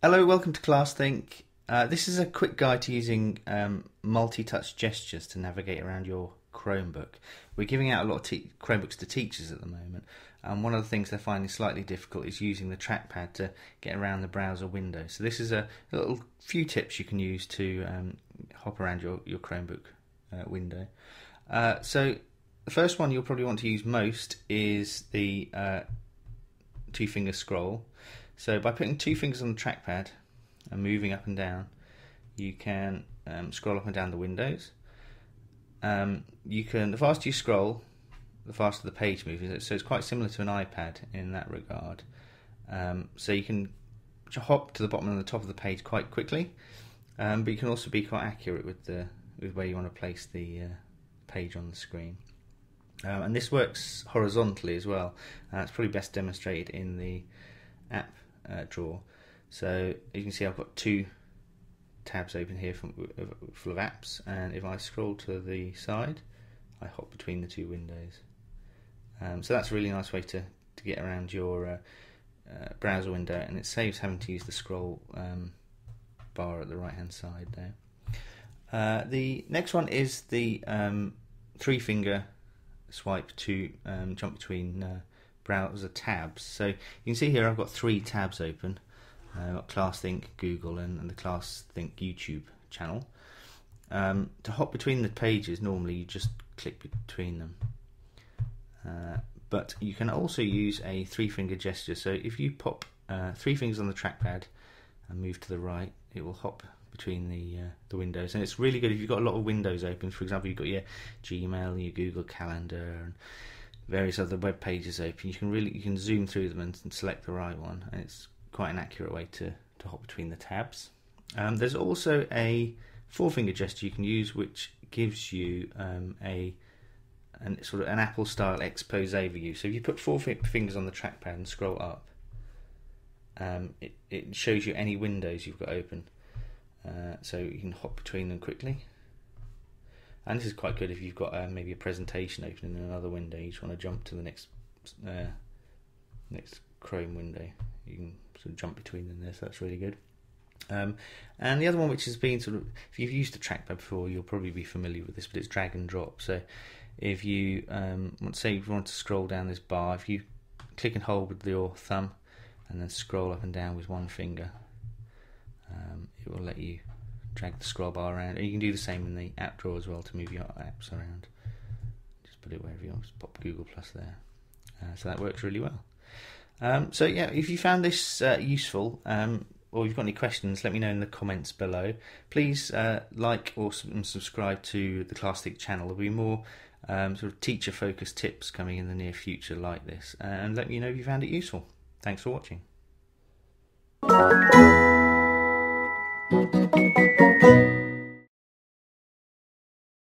Hello, welcome to ClassThink. This is a quick guide to using multi-touch gestures to navigate around your Chromebook. We're giving out a lot of Chromebooks to teachers at the moment, and one of the things they're finding slightly difficult is using the trackpad to get around the browser window. So this is a little few tips you can use to hop around your Chromebook window. So the first one you'll probably want to use most is the two-finger scroll. So by putting two fingers on the trackpad and moving up and down, you can scroll up and down the windows. The faster you scroll, the faster the page moves. So it's quite similar to an iPad in that regard. So you can hop to the bottom and the top of the page quite quickly, but you can also be quite accurate with where you want to place the page on the screen. And this works horizontally as well. It's probably best demonstrated in the app drawer. So you can see I've got two tabs open here full of apps, and if I scroll to the side I hop between the two windows. So that's a really nice way to get around your browser window, and it saves having to use the scroll bar at the right hand side there. The next one is the three finger swipe to jump between browser tabs. So you can see here I've got three tabs open. I've got ClassThink, Google, and the ClassThink YouTube channel. To hop between the pages, normally you just click between them. But you can also use a three-finger gesture. So if you pop three fingers on the trackpad and move to the right, it will hop between the windows. And it's really good if you've got a lot of windows open. For example, you've got your Gmail, your Google Calendar, and various other web pages open. You can zoom through them and select the right one, and it's quite an accurate way to hop between the tabs. There's also a four-finger gesture you can use, which gives you sort of an Apple-style expose view. So if you put four fingers on the trackpad and scroll up, it shows you any windows you've got open. So you can hop between them quickly. And this is quite good if you've got maybe a presentation open in another window. You just want to jump to the next Chrome window. You can sort of jump between them there, so that's really good. And the other one, which has been sort of, if you've used the trackpad before, you'll probably be familiar with this, but it's drag and drop. So if you want to scroll down this bar, if you click and hold with your thumb and then scroll up and down with one finger, it will let you drag the scroll bar around. And you can do the same in the app drawer as well to move your apps around. Just put it wherever you want. Just pop Google Plus there. So that works really well. So yeah, if you found this useful, or you've got any questions, let me know in the comments below. Please like or subscribe to the ClassThink channel. There'll be more sort of teacher-focused tips coming in the near future like this, and let me know if you found it useful. Thanks for watching.